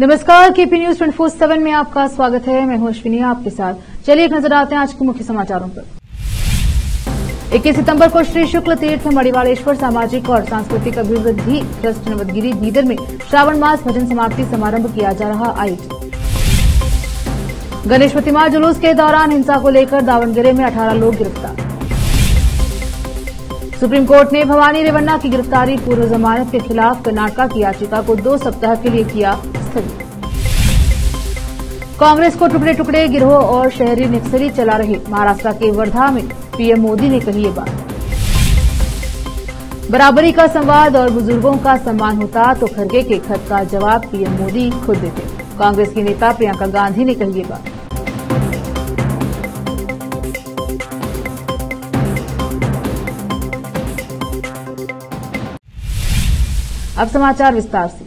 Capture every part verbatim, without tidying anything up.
नमस्कार, KP news चौबीस में आपका स्वागत है। मैं हूं अश्विनी आपके साथ। चलिए एक नजर आते हैं आज के मुख्य समाचारों पर। इक्कीस सितंबर को श्री शुक्ल तीर्थ मड़िवालेश्वर सामाजिक और सांस्कृतिक अभिवृद्धि ट्रस्ट नवदगिरी बीदर में श्रावण मास भजन समाप्ति समारोह किया जा रहा आयोजित। गणेश प्रतिमा जुलूस के दौरान हिंसा को लेकर दावणगेरे में अठारह लोग गिरफ्तार। सुप्रीम कोर्ट ने भवानी रेवन्ना की गिरफ्तारी पूर्व जमानत के खिलाफ कर्नाटका की याचिका को दो सप्ताह के लिए किया स्थगित। कांग्रेस को टुकड़े टुकड़े गिरोह और शहरी नक्सली चला रहे महाराष्ट्र के वर्धा में पीएम मोदी ने कही ये बात। बराबरी का संवाद और बुजुर्गों का सम्मान होता तो खड़गे के खत का जवाब पीएम मोदी खुद देते, कांग्रेस की नेता प्रियंका गांधी ने कही ये बात। अब समाचार विस्तार से।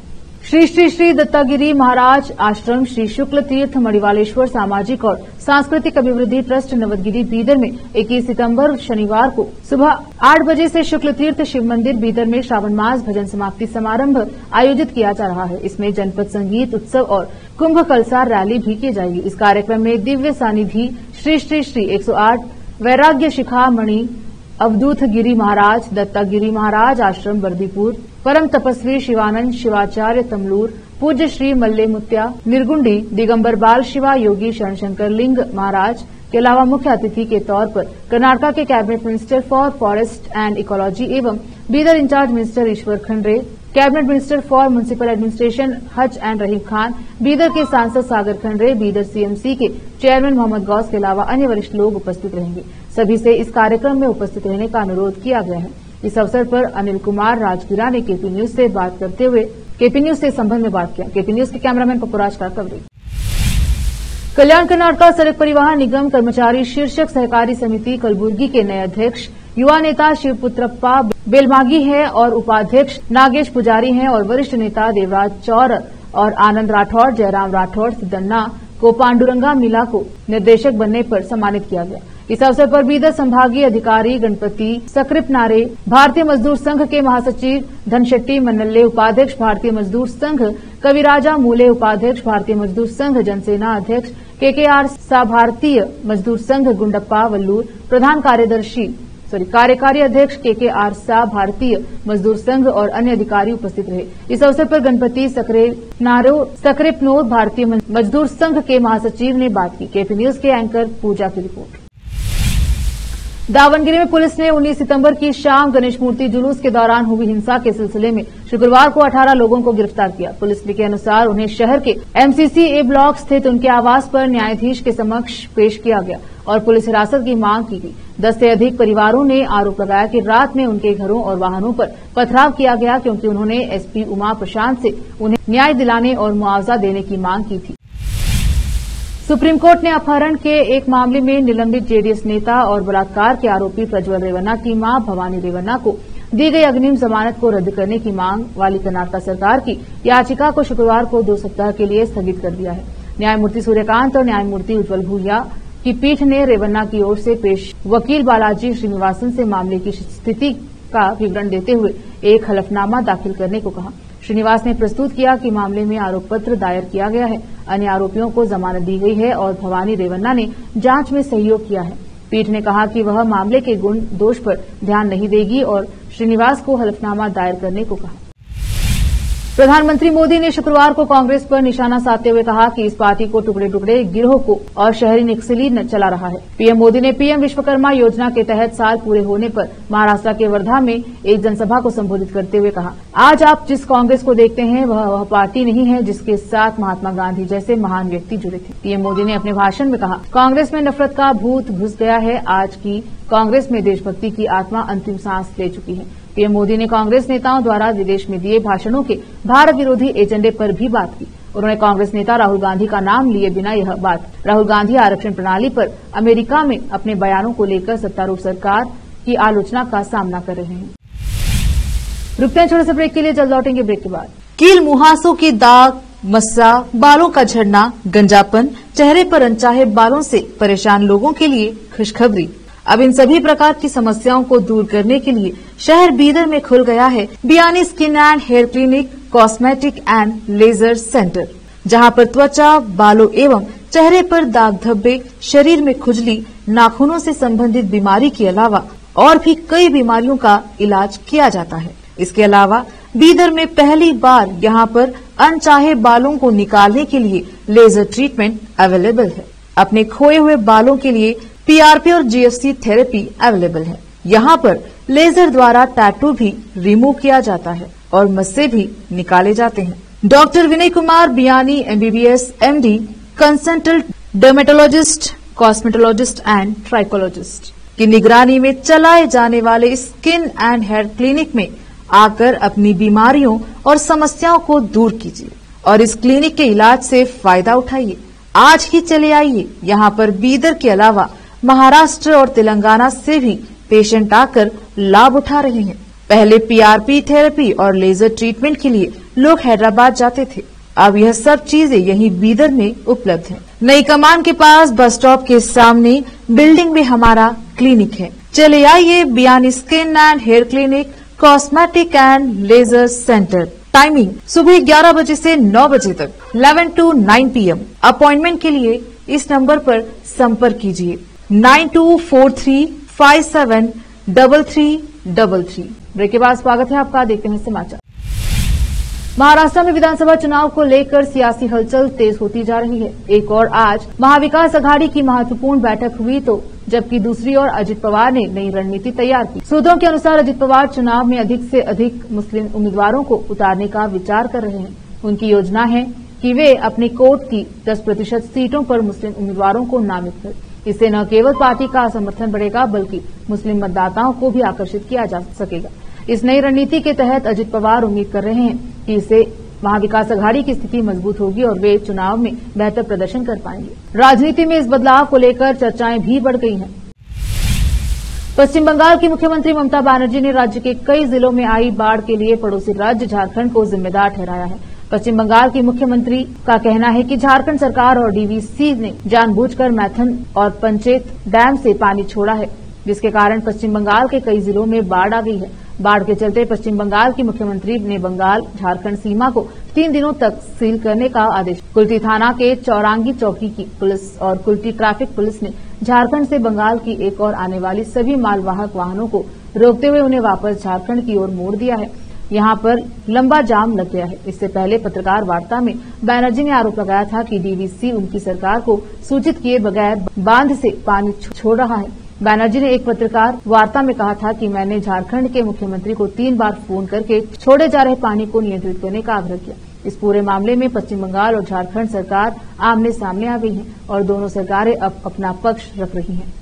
श्री श्री श्री दत्तागिरी महाराज आश्रम श्री शुक्ल तीर्थ मड़िवालेश्वर सामाजिक और सांस्कृतिक अभिवृद्धि ट्रस्ट नवदगिरी बीदर में इक्कीस सितंबर शनिवार को सुबह आठ बजे से शुक्ल तीर्थ शिव मंदिर बीदर में श्रावण मास भजन समाप्ति समारंभ आयोजित किया जा रहा है। इसमें जनपद संगीत उत्सव और कुंभ कलसार रैली भी की जाएगी। इस कार्यक्रम में दिव्य सानिधि श्री श्री श्री एक सौ आठ वैराग्य शिखा मणि अवधूत गिरी महाराज दत्तागिरी महाराज आश्रम बर्दीपुर परम तपस्वी शिवानंद शिवाचार्य तमलूर पूज्य श्री मल्ले मुत्या निर्गुंडी दिगंबर बाल शिवा योगी शरण शंकर लिंग महाराज के अलावा मुख्य अतिथि के तौर पर कर्नाटका के cabinet minister for forest and ecology एवं Bidar in charge minister Ishwar Khandre, cabinet minister for municipal administration Haj and Rahim Khan, Bidar के सांसद सागर खंड्रे, बीदर सीएमसी के चेयरमैन मोहम्मद गौस के अलावा अन्य वरिष्ठ लोग उपस्थित रहेंगे। सभी से इस कार्यक्रम में उपस्थित रहने का अनुरोध किया गया है। इस अवसर पर अनिल कुमार राजगिरा ने केपी न्यूज से बात करते हुए केपी न्यूज से संबंध में बात किया। केपी न्यूज के कैमरामैन पपुराज का कवरेज। कल्याण कर्नाटक सड़क परिवहन निगम कर्मचारी शीर्षक सहकारी समिति कलबुर्गी के नए अध्यक्ष युवा नेता शिवपुत्रप्पा बेलमागी हैं और उपाध्यक्ष नागेश पुजारी हैं और वरिष्ठ नेता देवराज चौर और आनंद राठौड़, जयराम राठौड़, सिद्दन्ना को पांडुरंगा मिला को निर्देशक बनने पर सम्मानित किया गया। इस अवसर पर बीदर संभागीय अधिकारी गणपति सक्रिपनारे, भारतीय मजदूर संघ के महासचिव धनशेट्टी मनलले, उपाध्यक्ष भारतीय मजदूर संघ कविराजा मूले, उपाध्यक्ष भारतीय मजदूर संघ जनसेना अध्यक्ष केकेआर सा, भारतीय मजदूर संघ गुंडप्पा वल्लूर, प्रधान कार्यदर्शी सॉरी कार्यकारी अध्यक्ष केकेआर सा, भारतीय मजदूर संघ और अन्य अधिकारी उपस्थित रहे। इस अवसर पर गणपति सक्रिपनारे, भारतीय मजदूर संघ के महासचिव ने बात की। केपी न्यूज के एंकर पूजा की रिपोर्ट। दावणगिरी में पुलिस ने उन्नीस सितंबर की शाम गणेश मूर्ति जुलूस के दौरान हुई हिंसा के सिलसिले में शुक्रवार को अठारह लोगों को गिरफ्तार किया। पुलिस के अनुसार उन्हें शहर के एमसीसी ए ब्लॉक स्थित उनके आवास पर न्यायाधीश के समक्ष पेश किया गया और पुलिस हिरासत की मांग की गई। दस से अधिक परिवारों ने आरोप लगाया कि रात में उनके घरों और वाहनों पर पथराव किया गया क्योंकि उन्होंने एसपी उमा प्रशांत से उन्हें न्याय दिलाने और मुआवजा देने की मांग की थी। सुप्रीम कोर्ट ने अपहरण के एक मामले में निलंबित जेडीएस नेता और बलात्कार के आरोपी प्रज्वल रेवन्ना की मां भवानी रेवन्ना को दी गई अग्रिम जमानत को रद्द करने की मांग वाली कर्नाटक सरकार की याचिका को शुक्रवार को दो सप्ताह के लिए स्थगित कर दिया है। न्यायमूर्ति सूर्यकांत और न्यायमूर्ति उज्ज्वल भूया की पीठ ने रेवन्ना की ओर से पेश वकील बालाजी श्रीनिवासन से मामले की स्थिति का विवरण देते हुए एक हलफनामा दाखिल करने को कहा। श्रीनिवास ने प्रस्तुत किया कि मामले में आरोप पत्र दायर किया गया है, अन्य आरोपियों को जमानत दी गई है और भवानी रेवन्ना ने जांच में सहयोग किया है। पीठ ने कहा कि वह मामले के गुण दोष पर ध्यान नहीं देगी और श्रीनिवास को हलफनामा दायर करने को कहा। प्रधानमंत्री मोदी ने शुक्रवार को कांग्रेस पर निशाना साधते हुए कहा कि इस पार्टी को टुकड़े टुकड़े गिरोह को और शहरी नक्सली चला रहा है। पीएम मोदी ने पीएम विश्वकर्मा योजना के तहत साल पूरे होने पर महाराष्ट्र के वर्धा में एक जनसभा को संबोधित करते हुए कहा, आज आप जिस कांग्रेस को देखते हैं वह वह पार्टी नहीं है जिसके साथ महात्मा गांधी जैसे महान व्यक्ति जुड़े थे। पीएम मोदी ने अपने भाषण में कहा, कांग्रेस में नफरत का भूत घुस गया है, आज की कांग्रेस में देशभक्ति की आत्मा अंतिम सांस ले चुकी है। पीएम मोदी ने कांग्रेस नेताओं द्वारा विदेश में दिए भाषणों के भारत विरोधी एजेंडे पर भी बात की। उन्होंने कांग्रेस नेता राहुल गांधी का नाम लिए बिना यह बात राहुल गांधी आरक्षण प्रणाली पर अमेरिका में अपने बयानों को लेकर सत्तारूढ़ सरकार की आलोचना का सामना कर रहे हैं। रुकते हैं छोटे से ब्रेक के लिए, जल्द लौटेंगे ब्रेक के बाद। कील मुहासों के दाग, मस्सा, बालों का झड़ना, गंजापन, चेहरे पर अनचाहे बालों से परेशान लोगों के लिए खुशखबरी। अब इन सभी प्रकार की समस्याओं को दूर करने के लिए शहर बीदर में खुल गया है Biyani skin and hair clinic, cosmetic and laser centre. जहां पर त्वचा, बालों एवं चेहरे पर दाग धब्बे, शरीर में खुजली, नाखूनों से संबंधित बीमारी के अलावा और भी कई बीमारियों का इलाज किया जाता है। इसके अलावा बीदर में पहली बार यहां पर अनचाहे बालों को निकालने के लिए लेजर ट्रीटमेंट अवेलेबल है। अपने खोए हुए बालों के लिए पीआरपी और जीएफसी थेरेपी अवेलेबल है। यहाँ पर लेजर द्वारा टैटू भी रिमूव किया जाता है और मस्से भी निकाले जाते हैं। Doctor Vinay Kumar Biyani MBBS MD, consultant dermatologist, cosmetologist and trichologist की निगरानी में चलाए जाने वाले स्किन एंड हेयर क्लिनिक में आकर अपनी बीमारियों और समस्याओं को दूर कीजिए और इस क्लिनिक के इलाज से फायदा उठाइए। आज ही चले आइए। यहाँ पर बीदर के अलावा महाराष्ट्र और तेलंगाना से भी पेशेंट आकर लाभ उठा रहे हैं। पहले पीआरपी थेरेपी और लेजर ट्रीटमेंट के लिए लोग हैदराबाद जाते थे, अब यह सब चीजें यहीं बीदर में उपलब्ध है। नई कमान के पास बस स्टॉप के सामने बिल्डिंग में हमारा क्लिनिक है। चले आइए Biyani skin and hair clinic, cosmetic and laser centre. Timing सुबह ग्यारह बजे से नौ बजे तक, eleven to nine PM. Appointment के लिए इस नंबर पर संपर्क कीजिए nine two four three five seven double three double three. Break के बाद स्वागत है आपका, देखते हैं समाचार। महाराष्ट्र में विधानसभा चुनाव को लेकर सियासी हलचल तेज होती जा रही है। एक और आज महाविकास अघाड़ी की महत्वपूर्ण बैठक हुई तो जबकि दूसरी ओर अजित पवार ने नई रणनीति तैयार की। सूत्रों के अनुसार अजित पवार चुनाव में अधिक से अधिक मुस्लिम उम्मीदवारों को उतारने का विचार कर रहे हैं। उनकी योजना है कि वे अपने कोट की दस प्रतिशत सीटों पर मुस्लिम उम्मीदवारों को नामित करें। इससे न केवल पार्टी का समर्थन बढ़ेगा बल्कि मुस्लिम मतदाताओं को भी आकर्षित किया जा सकेगा। इस नई रणनीति के तहत अजित पवार उम्मीद कर रहे हैं कि इससे महाविकास अघाड़ी की स्थिति मजबूत होगी और वे चुनाव में बेहतर प्रदर्शन कर पाएंगे। राजनीति में इस बदलाव को लेकर चर्चाएं भी बढ़ गई हैं। पश्चिम बंगाल की मुख्यमंत्री ममता बनर्जी ने राज्य के कई जिलों में आई बाढ़ के लिए पड़ोसी राज्य झारखंड को जिम्मेदार ठहराया है। पश्चिम बंगाल की मुख्यमंत्री का कहना है कि झारखंड सरकार और डीवीसी ने जानबूझकर मैथन और पंचेत डैम से पानी छोड़ा है, जिसके कारण पश्चिम बंगाल के कई जिलों में बाढ़ आ गई है। बाढ़ के चलते पश्चिम बंगाल की मुख्यमंत्री ने बंगाल झारखंड सीमा को तीन दिनों तक सील करने का आदेश। कुल्टी थाना के चौरांगी चौकी की पुलिस और कुल्टी ट्रैफिक पुलिस ने झारखंड से बंगाल की एक और आने वाली सभी मालवाहक वाहनों को रोकते हुए उन्हें वापस झारखंड की ओर मोड़ दिया है। यहाँ पर लंबा जाम लग गया है। इससे पहले पत्रकार वार्ता में बनर्जी ने आरोप लगाया था कि डीवीसी उनकी सरकार को सूचित किए बगैर बांध से पानी छोड़ रहा है। बनर्जी ने एक पत्रकार वार्ता में कहा था कि मैंने झारखंड के मुख्यमंत्री को तीन बार फोन करके छोड़े जा रहे पानी को नियंत्रित करने का आग्रह किया। इस पूरे मामले में पश्चिम बंगाल और झारखंड सरकार आमने सामने आ गई है और दोनों सरकारें अब अपना पक्ष रख रही हैं।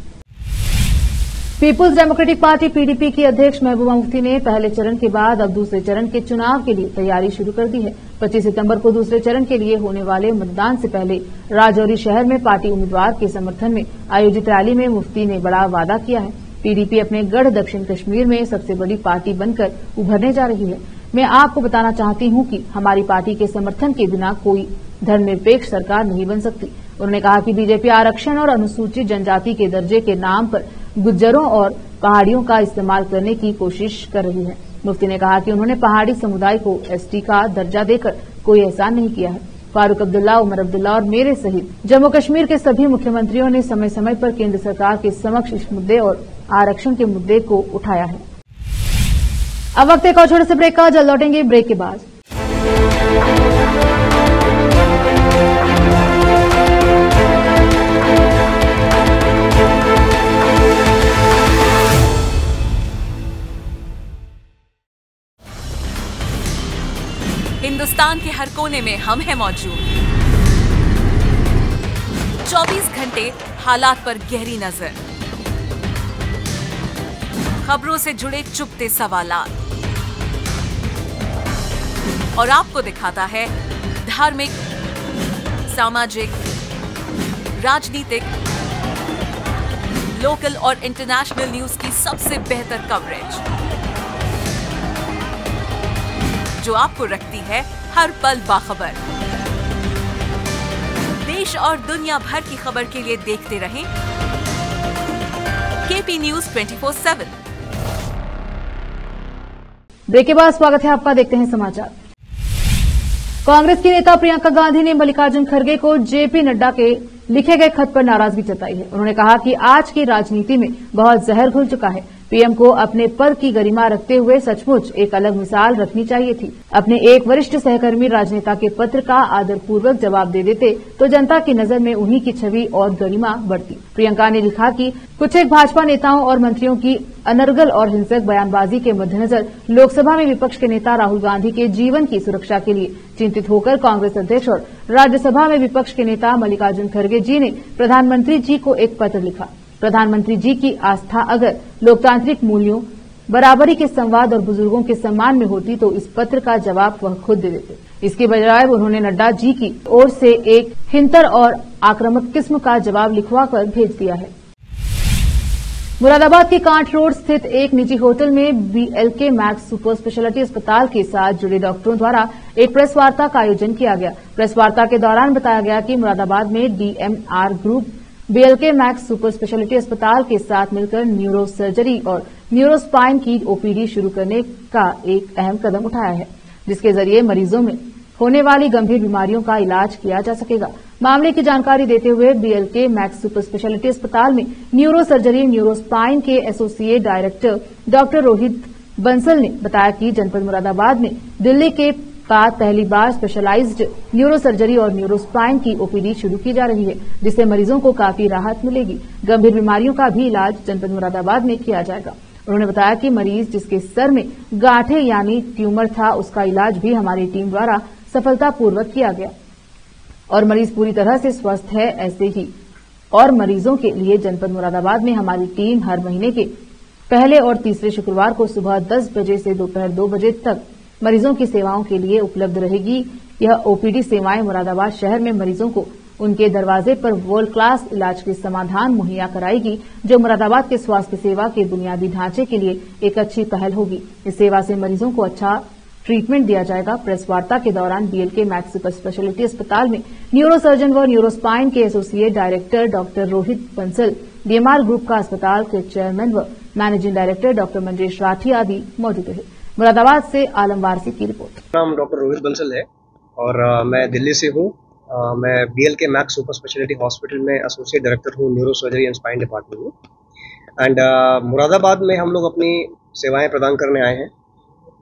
पीपुल्स डेमोक्रेटिक पार्टी पीडीपी की अध्यक्ष महबूबा मुफ्ती ने पहले चरण के बाद अब दूसरे चरण के चुनाव के लिए तैयारी शुरू कर दी है। पच्चीस सितंबर को दूसरे चरण के लिए होने वाले मतदान से पहले राजौरी शहर में पार्टी उम्मीदवार के समर्थन में आयोजित रैली में मुफ्ती ने बड़ा वादा किया है। पीडीपी अपने गढ़ दक्षिण कश्मीर में सबसे बड़ी पार्टी बनकर उभरने जा रही है। मैं आपको बताना चाहती हूं कि हमारी पार्टी के समर्थन के बिना कोई धर्मनिरपेक्ष सरकार नहीं बन सकती। उन्होंने कहा कि बीजेपी आरक्षण और अनुसूचित जनजाति के दर्जे के नाम पर गुज्जरों और पहाड़ियों का इस्तेमाल करने की कोशिश कर रही है। मुफ्ती ने कहा कि उन्होंने पहाड़ी समुदाय को एसटी का दर्जा देकर कोई एहसान नहीं किया है। फारूक अब्दुल्ला, उमर अब्दुल्ला और मेरे सहित जम्मू कश्मीर के सभी मुख्यमंत्रियों ने समय समय पर केंद्र सरकार के समक्ष इस मुद्दे और आरक्षण के मुद्दे को उठाया है। अब वक्त एक और छोटे से ब्रेक का, जल्द लौटेंगे ब्रेक के बाद। हिंदुस्तान के हर कोने में हम हैं मौजूद, चौबीस घंटे हालात पर गहरी नजर, खबरों से जुड़े चुपते सवालात और आपको दिखाता है धार्मिक, सामाजिक, राजनीतिक, लोकल और इंटरनेशनल न्यूज की सबसे बेहतर कवरेज जो आपको रखती है हर पल बाखबर। देश और दुनिया भर की खबर के लिए देखते रहें KP news twenty four seven. Break के बाद स्वागत है आपका, देखते हैं समाचार। कांग्रेस की नेता प्रियंका गांधी ने मल्लिकार्जुन खड़गे को जेपी नड्डा के लिखे गए खत पर नाराजगी जताई है। उन्होंने कहा कि आज की राजनीति में बहुत जहर घुल चुका है। पीएम को अपने पद की गरिमा रखते हुए सचमुच एक अलग मिसाल रखनी चाहिए थी। अपने एक वरिष्ठ सहकर्मी राजनेता के पत्र का आदरपूर्वक जवाब दे देते तो जनता की नजर में उन्हीं की छवि और गरिमा बढ़ती। प्रियंका ने लिखा कि कुछ एक भाजपा नेताओं और मंत्रियों की अनर्गल और हिंसक बयानबाजी के मद्देनजर लोकसभा में विपक्ष के नेता राहुल गांधी के जीवन की सुरक्षा के लिए चिंतित होकर कांग्रेस अध्यक्ष और राज्यसभा में विपक्ष के नेता मल्लिकार्जुन खड़गे जी ने प्रधानमंत्री जी को एक पत्र लिखा। प्रधानमंत्री जी की आस्था अगर लोकतांत्रिक मूल्यों, बराबरी के संवाद और बुजुर्गों के सम्मान में होती तो इस पत्र का जवाब वह खुद दे देते। इसके बजाय उन्होंने नड्डा जी की ओर से एक हिंतर और आक्रामक किस्म का जवाब लिखवा कर भेज दिया है। मुरादाबाद के कांट रोड स्थित एक निजी होटल में बीएलके मैक्स सुपर स्पेशलिटी अस्पताल के साथ जुड़े डॉक्टरों द्वारा एक प्रेस वार्ता का आयोजन किया गया। प्रेस वार्ता के दौरान बताया गया कि मुरादाबाद में DMR group BLK Max super speciality अस्पताल के साथ मिलकर न्यूरो सर्जरी और न्यूरो स्पाइन की ओपीडी शुरू करने का एक अहम कदम उठाया है, जिसके जरिए मरीजों में होने वाली गंभीर बीमारियों का इलाज किया जा सकेगा। मामले की जानकारी देते हुए बीएलके मैक्स सुपर स्पेशलिटी अस्पताल में न्यूरो सर्जरी न्यूरो स्पाइन के एसोसिएट डायरेक्टर डॉ. रोहित बंसल ने बताया कि जनपद मुरादाबाद में दिल्ली के बाद पहली बार स्पेशलाइज्ड न्यूरो सर्जरी और न्यूरो स्पाइन की ओपीडी शुरू की जा रही है, जिससे मरीजों को काफी राहत मिलेगी। गंभीर बीमारियों का भी इलाज जनपद मुरादाबाद में किया जाएगा। उन्होंने बताया कि मरीज जिसके सर में गांठे यानी ट्यूमर था, उसका इलाज भी हमारी टीम द्वारा सफलतापूर्वक किया गया और मरीज पूरी तरह से स्वस्थ है। ऐसे ही और मरीजों के लिए जनपद मुरादाबाद में हमारी टीम हर महीने के पहले और तीसरे शुक्रवार को सुबह दस बजे से दोपहर दो बजे तक मरीजों की सेवाओं के लिए उपलब्ध रहेगी। यह ओपीडी सेवाएं मुरादाबाद शहर में मरीजों को उनके दरवाजे पर वर्ल्ड क्लास इलाज के समाधान मुहैया कराएगी, जो मुरादाबाद के स्वास्थ्य सेवा के बुनियादी ढांचे के लिए एक अच्छी पहल होगी। इस सेवा से मरीजों को अच्छा ट्रीटमेंट दिया जाएगा। प्रेस वार्ता के दौरान बीएलके मैक्स सुपर स्पेशलिटी अस्पताल में न्यूरो सर्जन व न्यूरोस्पाइन के associate director doctor Rohit Bansal, DMR group का अस्पताल के चेयरमैन व managing director doctor Manjeesh Rathi आदि मौजूद रहे। मुरादाबाद से आलम वारसी की रिपोर्ट। नाम डॉ. रोहित बंसल है और आ, मैं दिल्ली से हूँ। मैं BLK Max super speciality hospital में एसोसिएट डायरेक्टर हूँ, neuro surgery and spine department में। एंड मुरादाबाद में हम लोग अपनी सेवाएं प्रदान करने आए हैं।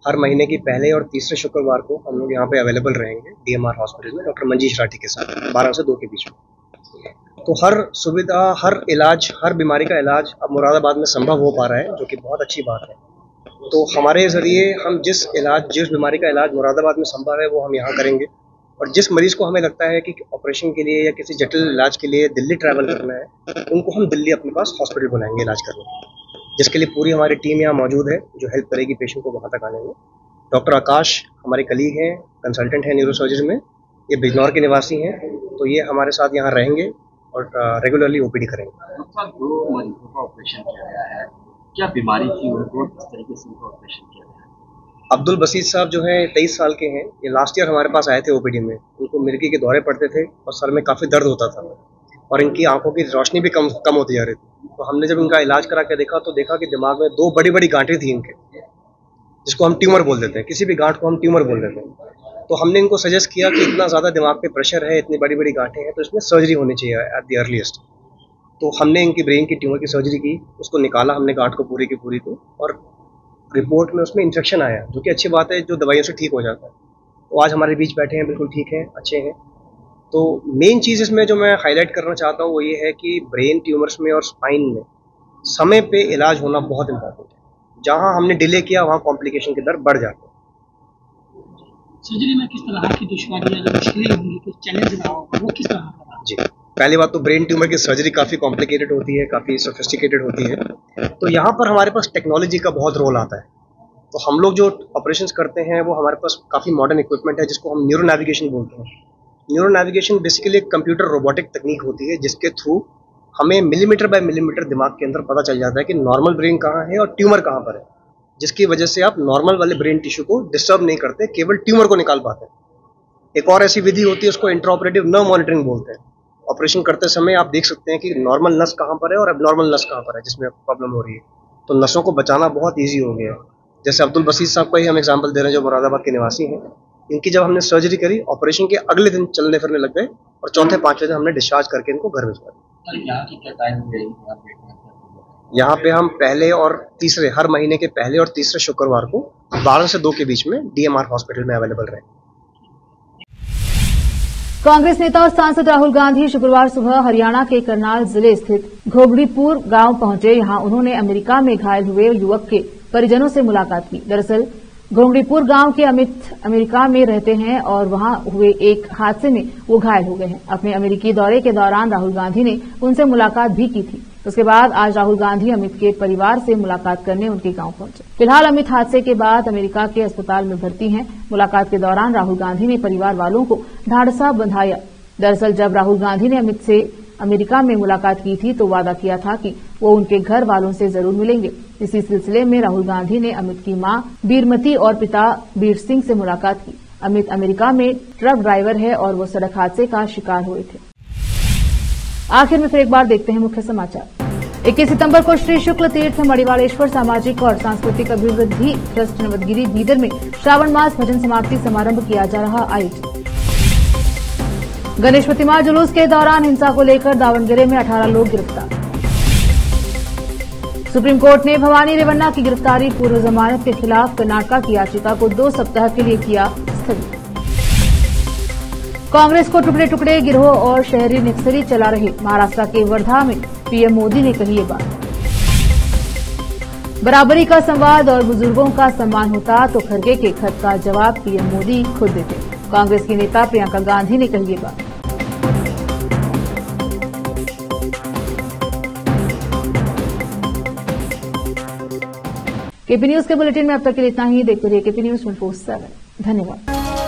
हर महीने की पहले और तीसरे शुक्रवार को हम लोग यहाँ पे अवेलेबल रहेंगे डीएमआर हॉस्पिटल में डॉक्टर मंजीश राठी के साथ बारह से दो के बीच में। तो हर सुविधा, हर इलाज, हर बीमारी का इलाज अब मुरादाबाद में संभव हो पा रहा है, जो कि बहुत अच्छी बात है। तो हमारे ज़रिए हम जिस इलाज, जिस बीमारी का इलाज मुरादाबाद में संभव है, वो हम यहाँ करेंगे। और जिस मरीज़ को हमें लगता है कि ऑपरेशन के लिए या किसी जटिल इलाज के लिए दिल्ली ट्रैवल करना है, उनको हम दिल्ली अपने पास हॉस्पिटल बुलाएंगे इलाज करने, जिसके लिए पूरी हमारी टीम यहाँ मौजूद है जो हेल्प करेगी पेशेंट को वहाँ तक आने में। डॉक्टर आकाश हमारे कलीग हैं, कंसल्टेंट हैं न्यूरोसर्जन में, ये बिजनौर के निवासी हैं। तो ये हमारे साथ यहाँ रहेंगे और रेगुलरली ओपीडी करेंगे। दो मरीजों का ऑपरेशन किया गया है, क्या बीमारी थी उनको, किस तरीके से उनका ऑपरेशन किया गया? अब्दुल बशीर साहब जो है तेईस साल के हैं, ये लास्ट ईयर हमारे पास आए थे ओपीडी में। उनको मिर्गी के दौरे पड़ते थे और सर में काफ़ी दर्द होता था और इनकी आंखों की रोशनी भी कम कम होती जा रही थी। तो हमने जब इनका इलाज करा के देखा तो देखा कि दिमाग में दो बड़ी बड़ी गांठें थी इनके, जिसको हम ट्यूमर बोल देते हैं, किसी भी गांठ को हम ट्यूमर बोल देते हैं। तो हमने इनको सजेस्ट किया कि इतना ज़्यादा दिमाग पे प्रेशर है, इतनी बड़ी बड़ी गांठें हैं, तो इसमें सर्जरी होनी चाहिए एट द अर्लीस्ट। तो हमने इनकी ब्रेन की ट्यूमर की सर्जरी की, उसको निकाला हमने गांठ को पूरी की पूरी को, और रिपोर्ट में उसमें इन्फेक्शन आया, जो कि अच्छी बात है, जो दवाइयों से ठीक हो जाता है। तो आज हमारे बीच बैठे हैं, बिल्कुल ठीक हैं, अच्छे हैं। तो मेन चीज़ इसमें जो मैं हाईलाइट करना चाहता हूँ वो ये है कि ब्रेन ट्यूमर्स में और स्पाइन में समय पर इलाज होना बहुत इम्पॉर्टेंट है। जहाँ हमने डिले किया वहाँ कॉम्प्लिकेशन की दर बढ़ जाती है। सर्जरी में किस तरह की दुश्वारियां, जो मुश्किलें होंगी, कुछ चैलेंज होगा, वो किस तरह का? जी, पहली बात तो ब्रेन ट्यूमर की सर्जरी काफ़ी कॉम्प्लिकेटेड होती है, काफ़ी सोफिस्टिकेटेड होती है। तो यहाँ पर हमारे पास टेक्नोलॉजी का बहुत रोल आता है। तो हम लोग जो ऑपरेशंस करते हैं वो हमारे पास काफ़ी मॉडर्न इक्विपमेंट है, जिसको हम न्यूरो नेविगेशन बोलते हैं। न्यूरो नेविगेशन बेसिकली एक कंप्यूटर रोबोटिक तकनीक होती है, जिसके थ्रू हमें मिलीमीटर बाय मिलीमीटर दिमाग के अंदर पता चल जाता है कि नॉर्मल ब्रेन कहाँ है और ट्यूमर कहाँ पर है, जिसकी वजह से आप नॉर्मल वाले ब्रेन टिश्यू को डिस्टर्ब नहीं करते, केवल ट्यूमर को निकाल पाते हैं। एक और ऐसी विधि होती है, उसको इंट्राऑपरेटिव नर्व मॉनिटरिंग बोलते हैं। ऑपरेशन करते समय आप देख सकते हैं कि नॉर्मल नस कहाँ पर है और एबनॉर्मल नस कहाँ पर है जिसमें प्रॉब्लम हो रही है। तो नसों को बचाना बहुत ईजी हो गया है। जैसे अब्दुल बशीर साहब का ही हम एग्जाम्पल दे रहे हैं, जो मुरादाबाद के निवासी हैं। इनकी जब हमने सर्जरी करी, ऑपरेशन के अगले दिन चलने फिरने लग गए और चौथे पांचवे दिन हमने डिस्चार्ज करके इनको घर भिजवा दिया। यहाँ पे हम पहले और तीसरे, हर महीने के पहले और तीसरे शुक्रवार को बारह से दो के बीच में डीएमआर हॉस्पिटल में अवेलेबल रहे। कांग्रेस नेता और सांसद राहुल गांधी शुक्रवार सुबह हरियाणा के करनाल जिले स्थित घोगड़ीपुर गांव पहुंचे। यहां उन्होंने अमेरिका में घायल हुए युवक के परिजनों से मुलाकात की। दरअसल घोगड़ीपुर गांव के अमित अमेरिका में रहते हैं और वहां हुए एक हादसे में वो घायल हो गए हैं। अपने अमेरिकी दौरे के दौरान राहुल गांधी ने उनसे मुलाकात भी की थी। उसके बाद आज राहुल गांधी अमित के परिवार से मुलाकात करने उनके गांव पहुंचे। फिलहाल अमित हादसे के बाद अमेरिका के अस्पताल में भर्ती हैं। मुलाकात के दौरान राहुल गांधी ने परिवार वालों को ढाढ़सा बंधाया। दरअसल जब राहुल गांधी ने अमित से अमेरिका में मुलाकात की थी तो वादा किया था कि वो उनके घर वालों से जरूर मिलेंगे। इसी सिलसिले में राहुल गांधी ने अमित की मां बीरमती और पिता बीर सिंह से मुलाकात की। अमित अमेरिका में ट्रक ड्राइवर है और वो सड़क हादसे का शिकार हुए थे। आखिर में फिर एक बार देखते हैं मुख्य समाचार। इक्कीस सितंबर को श्री शुक्ल तीर्थ मड़िवालेश्वर सामाजिक और सांस्कृतिक अभिवृद्धि ट्रस्ट नवदगिरी बीदर में श्रावण मास भजन समाप्ति समारंभ किया जा रहा आयोजित। गणेश प्रतिमा जुलूस के दौरान हिंसा को लेकर दावणगेरे में अठारह लोग गिरफ्तार। सुप्रीम कोर्ट ने भवानी रेवन्ना की गिरफ्तारी पूर्व जमानत के खिलाफ कर्नाटका की याचिका को दो सप्ताह के लिए किया स्थगित। कांग्रेस को टुकड़े टुकड़े गिरोह और शहरी नक्सली चला रहे। महाराष्ट्र के वर्धा में पीएम मोदी ने कही ये बात। बराबरी का संवाद और बुजुर्गों का सम्मान होता तो खड़गे के खत का जवाब पीएम मोदी खुद देते। कांग्रेस की नेता प्रियंका गांधी ने कही ये बात। केपी न्यूज के बुलेटिन में अब तक के लिए इतना ही। देखते रहिए KP news twenty four seven. धन्यवाद।